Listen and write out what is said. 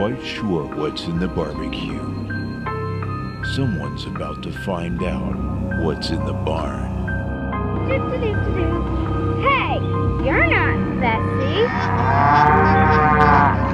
quite sure what's in the barbecue. Someone's about to find out what's in the barn. Hey, you're not sassy.